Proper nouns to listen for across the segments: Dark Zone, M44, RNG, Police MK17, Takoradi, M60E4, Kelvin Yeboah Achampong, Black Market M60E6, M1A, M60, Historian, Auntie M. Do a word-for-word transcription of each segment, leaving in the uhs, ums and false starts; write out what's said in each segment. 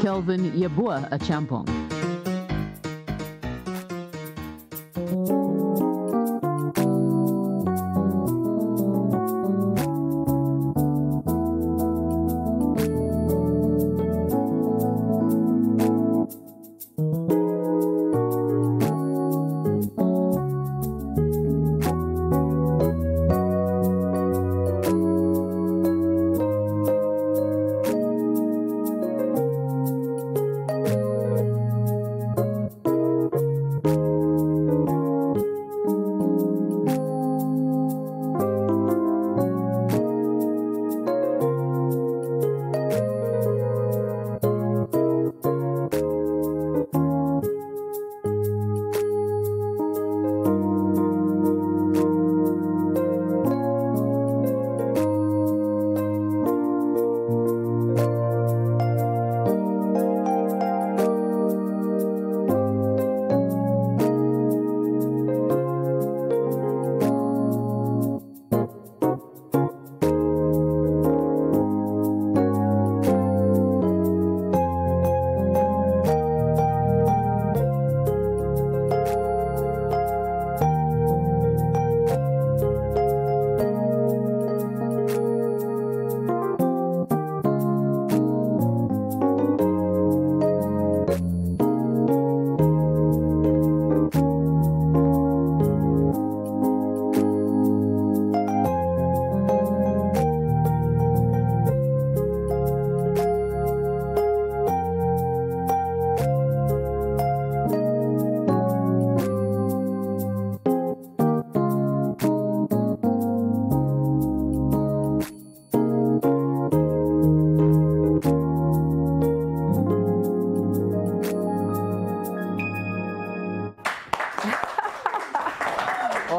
Kelvin Yeboah Achampong.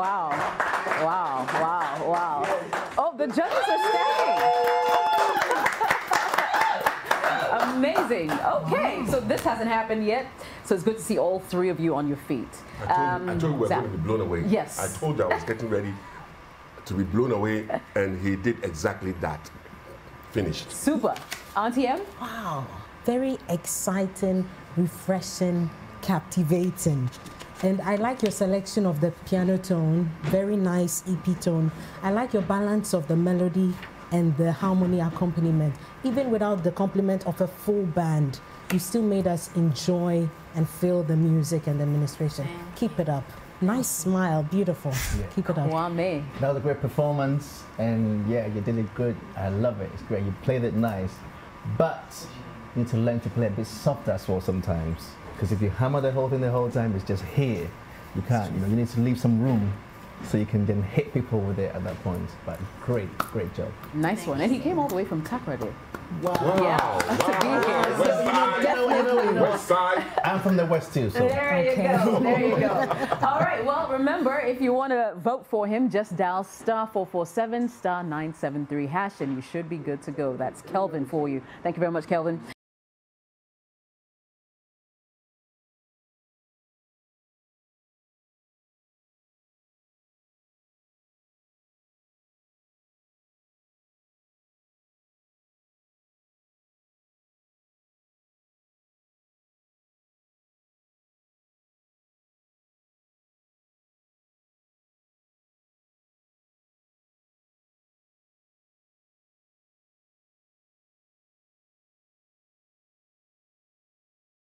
Wow, wow, wow, wow. Oh, the judges are standing. Amazing. Okay, so this hasn't happened yet. So it's good to see all three of you on your feet. I told, um, I told you we were going to be blown away. Yes. I told you I was getting ready to be blown away, and he did exactly that. Finished. Super. Auntie M? Wow. Very exciting, refreshing, captivating. And I like your selection of the piano tone, very nice E P tone. I like your balance of the melody and the harmony accompaniment. Even without the complement of a full band, you still made us enjoy and feel the music and the administration. Keep it up. Nice smile, beautiful. Yeah. Keep it up. That was a great performance, and yeah, you did it good. I love it, it's great. You played it nice, but you need to learn to play a bit softer as well sometimes. Because if you hammer the whole thing the whole time, it's just here. You can't, you know, you need to leave some room so you can then hit people with it at that point. But great, great job. Nice one. And he came all the way from Takoradi. Wow. Wow. Yeah. Wow. To be here. West so, side. You know, you know, you know. West side. I'm from the West too. So. There you okay. go. There you go. All right. Well, remember, if you want to vote for him, just dial star four four seven, star nine seven three hash, and you should be good to go. That's Kelvin for you. Thank you very much, Kelvin.